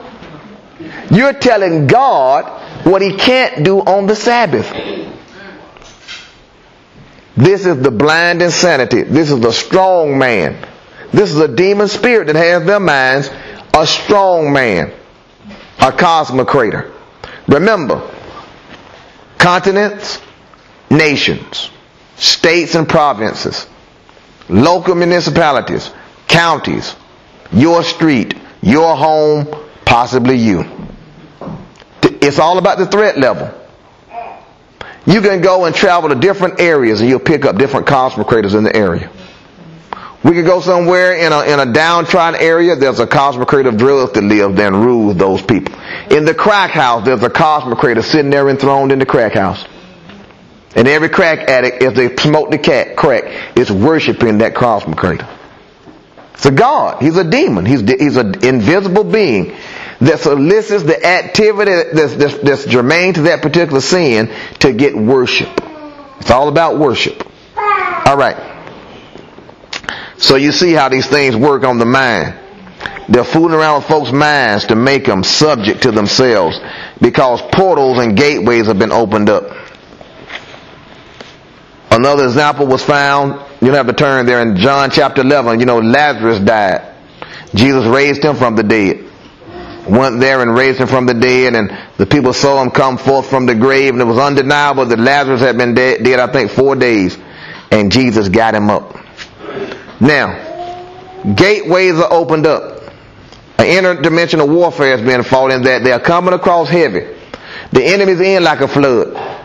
You're telling God what he can't do on the Sabbath. This is the blind insanity. This is the strong man. This is a demon spirit that has their minds. A strong man. A cosmocrator. Remember, continents, nations, states and provinces, local municipalities, counties, your street, your home, possibly you. It's all about the threat level. You can go and travel to different areas and you'll pick up different cosmocrators in the area. We could go somewhere in a, in a downtrodden area, there's a cosmocrator of drugs that lives there and rules those people. In the crack house, there's a cosmocrator sitting there enthroned in the crack house. And every crack addict, if they smoke the cat crack, is worshiping that cosmocrator. It's a god. He's a demon. He's, he's an invisible being that solicits the activity that's, that's, that's germane to that particular sin to get worship. It's all about worship. All right. So you see how these things work on the mind. They're fooling around with folks' minds to make them subject to themselves, because portals and gateways have been opened up. Another example was found, you don't have to turn there, in John chapter eleven, you know, Lazarus died. Jesus raised him from the dead. Went there and raised him from the dead, and the people saw him come forth from the grave, and it was undeniable that Lazarus had been dead, dead I think, four days, and Jesus got him up. Now, gateways are opened up. An interdimensional warfare has been fought in that they are coming across heavy. The enemy's in like a flood.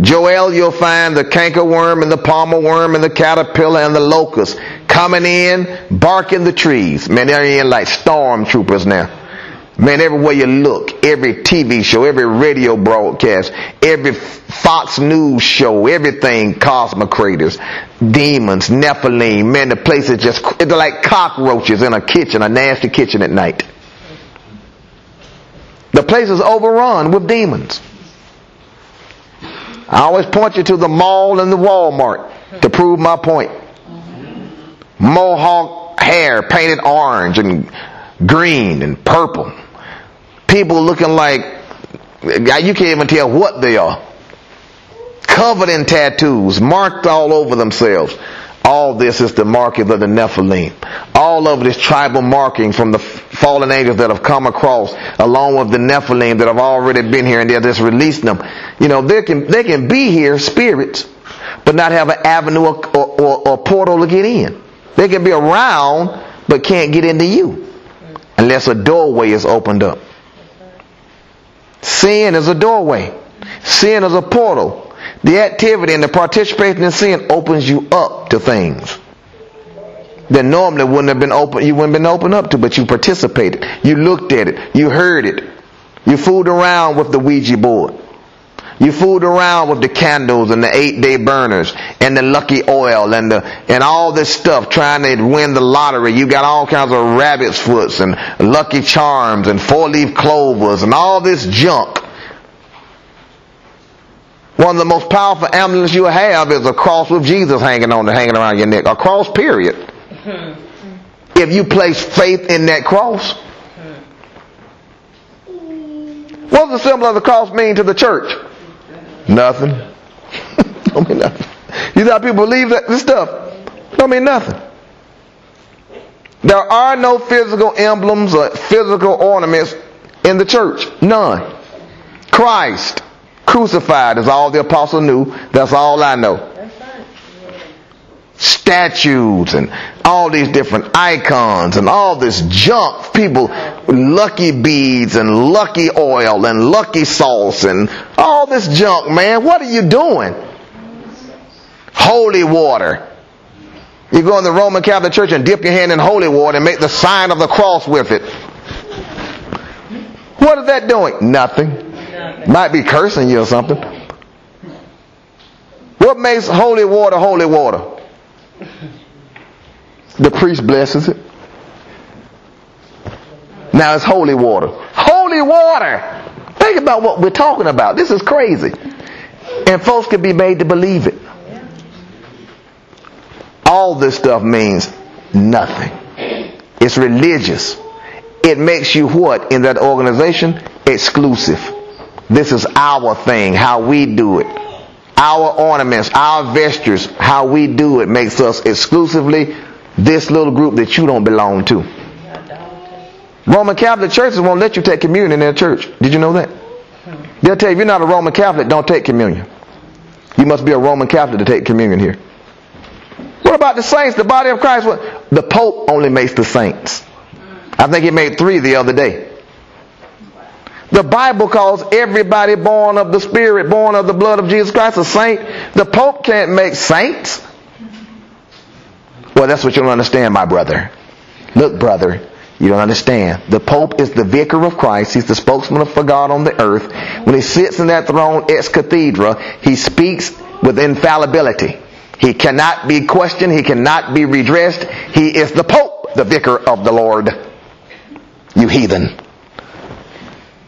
Joel, you'll find the cankerworm and the palmer worm and the caterpillar and the locust coming in, barking the trees. Man, they're in like stormtroopers now. Man, everywhere you look, every T V show, every radio broadcast, every Fox News show, everything, cosmocrators, demons, Nephilim, man, the place is just, it's like cockroaches in a kitchen, a nasty kitchen at night. The place is overrun with demons. I always point you to the mall and the Walmart to prove my point. Mohawk hair painted orange and green and purple. People looking like, you can't even tell what they are. Covered in tattoos, marked all over themselves. All this is the markings of the Nephilim. All of this tribal marking from the fallen angels that have come across, along with the Nephilim that have already been here and they're just releasing them. You know, they can, they can be here, spirits, but not have an avenue or, or, or portal to get in. They can be around, but can't get into you. Unless a doorway is opened up. Sin is a doorway. Sin is a portal. The activity and the participation in sin opens you up to things that normally wouldn't have been open, you wouldn't have been opened up to, but you participated. You looked at it. You heard it. You fooled around with the Ouija board. You fooled around with the candles and the eight-day burners and the lucky oil and the and all this stuff trying to win the lottery. You got all kinds of rabbit's foots and lucky charms and four-leaf clovers and all this junk. One of the most powerful amulets you have is a cross with Jesus hanging on, hanging around your neck. A cross, period. If you place faith in that cross. What does the symbol of the cross mean to the church? Nothing. Don't mean nothing. You thought people believe that this stuff? Don't mean nothing. There are no physical emblems or physical ornaments in the church. None. Christ crucified is all the apostle knew. That's all I know. Statues and all these different icons and all this junk. People, lucky beads and lucky oil and lucky sauce and all this junk, man. What are you doing? Holy water. You go in the Roman Catholic Church and dip your hand in holy water and make the sign of the cross with it. What is that doing? Nothing. Might be cursing you or something. What makes holy water holy water? The priest blesses it. Now it's holy water. Holy water! Think about what we're talking about. This is crazy. And folks can be made to believe it. All this stuff means nothing. It's religious. It makes you what? In that organization? Exclusive. This is our thing, how we do it. Our ornaments, our vestures, how we do it makes us exclusively this little group that you don't belong to. Roman Catholic churches won't let you take communion in their church. Did you know that? They'll tell you, if you're not a Roman Catholic, don't take communion. You must be a Roman Catholic to take communion here. What about the saints, the body of Christ? What? The Pope only makes the saints. I think he made three the other day. The Bible calls everybody born of the Spirit, born of the blood of Jesus Christ, a saint. The Pope can't make saints. Well, that's what you don't understand, my brother. Look, brother, you don't understand. The Pope is the vicar of Christ. He's the spokesman for God on the earth. When he sits in that throne ex cathedra, he speaks with infallibility. He cannot be questioned. He cannot be redressed. He is the Pope, the vicar of the Lord. You heathen.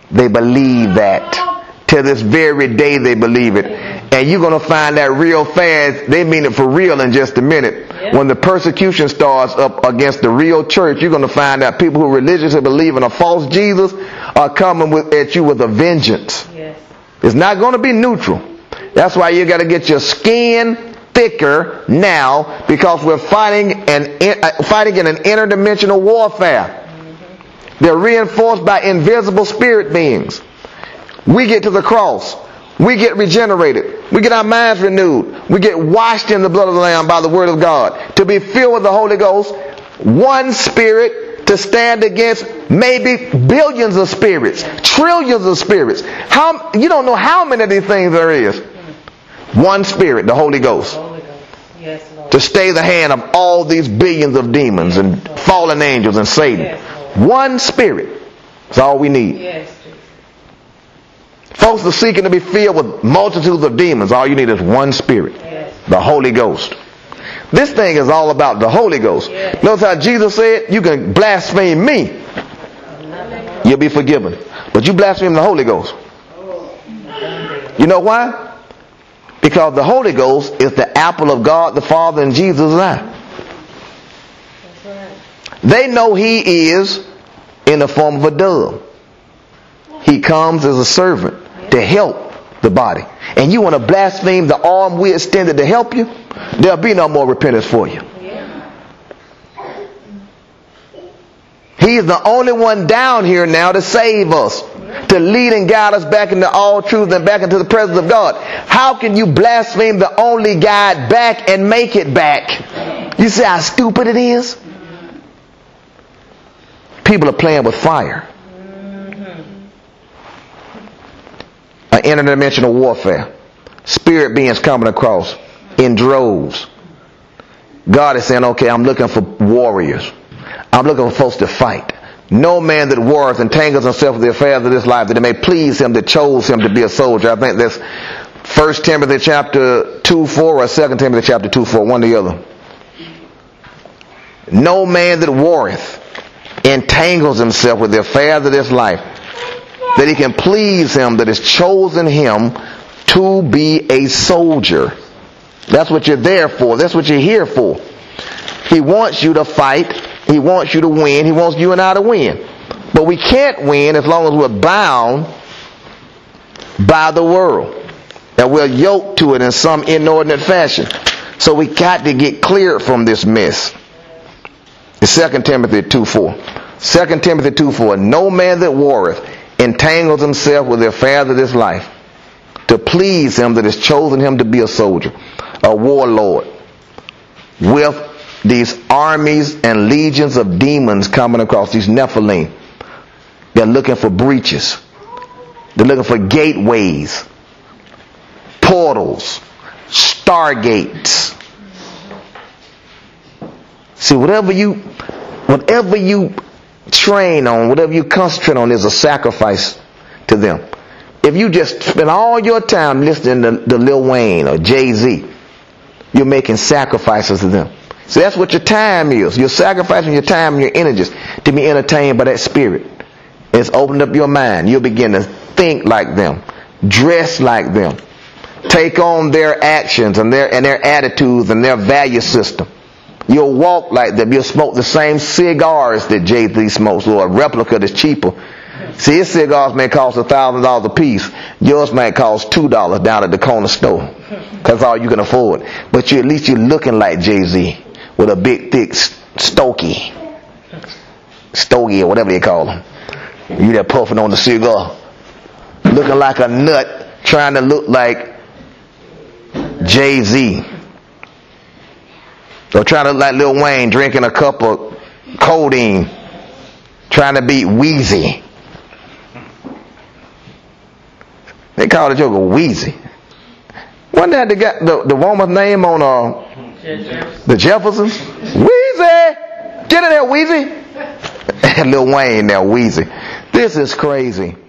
They believe that. To this very day they believe it. And you're going to find that real fast. They mean it for real in just a minute. Yep. When the persecution starts up against the real church, you're going to find out people who religiously believe in a false Jesus are coming with, at you with a vengeance. Yes. It's not going to be neutral. That's why you got to get your skin thicker now because we're fighting an, uh, fighting in an interdimensional warfare. They're reinforced by invisible spirit beings. We get to the cross. We get regenerated. We get our minds renewed. We get washed in the blood of the Lamb by the Word of God. To be filled with the Holy Ghost, one spirit to stand against maybe billions of spirits, trillions of spirits. How, you don't know how many of these things there is. One spirit, the Holy Ghost. Yes, Lord. To stay the hand of all these billions of demons and fallen angels and Satan. Yes, one spirit is all we need. Yes. Folks are seeking to be filled with multitudes of demons. All you need is one spirit, yes. The Holy Ghost. This thing is all about the Holy Ghost. Yes. Notice how Jesus said, you can blaspheme me, you'll be forgiven. But you blaspheme the Holy Ghost. You know why? Because the Holy Ghost is the apple of God, the Father, and Jesus' eye. They know He is in the form of a dove. He comes as a servant to help the body. And you want to blaspheme the arm we extended to help you? There'll be no more repentance for you. He is the only one down here now to save us, to lead and guide us back into all truth and back into the presence of God. How can you blaspheme the only guide back and make it back? You see how stupid it is? People are playing with fire. Interdimensional warfare. Spirit beings coming across in droves. God is saying, okay, I'm looking for warriors. I'm looking for folks to fight. No man that warreth entangles himself with the affairs of this life, that it may please him that chose him to be a soldier. I think that's First Timothy chapter two four or Second Timothy chapter two four, one or the other. No man that warreth entangles himself with the affairs of this life, that he can please him that has chosen him to be a soldier. That's what you're there for. That's what you're here for. He wants you to fight. He wants you to win. He wants you and I to win. But we can't win as long as we're bound by the world, and we're yoked to it in some inordinate fashion. So we got to get cleared from this mess. It's Second Timothy two four. Second Timothy two four. No man that warreth entangles himself with the affairs of this life, to please him that has chosen him to be a soldier, a warlord, with these armies and legions of demons coming across, these Nephilim. They're looking for breaches. They're looking for gateways, portals, stargates. See, whatever you, whatever you train on, whatever you concentrate on, is a sacrifice to them. If you just spend all your time listening to, to Lil Wayne or Jay-Z, you're making sacrifices to them. So that's what your time is. You're sacrificing your time and your energies to be entertained by that spirit. It's opened up your mind. You'll begin to think like them, dress like them, take on their actions and their and their attitudes and their value system. You'll walk like them. You'll smoke the same cigars that Jay-Z smokes, or a replica that's cheaper. See, his cigars may cost a thousand dollars a piece. Yours might cost two dollars down at the corner store. That's all you can afford. But you, at least you're looking like Jay-Z with a big, thick stogie. Stogie or whatever they call them. You there puffing on the cigar. Looking like a nut, trying to look like Jay-Z. Or trying to look like Lil Wayne drinking a cup of codeine, trying to beat Wheezy. They call the Joker Wheezy. Wasn't that the guy, the, the woman's name on uh, the Jeffersons? Wheezy! Get in there, Wheezy! And Lil Wayne there, Wheezy. This is crazy.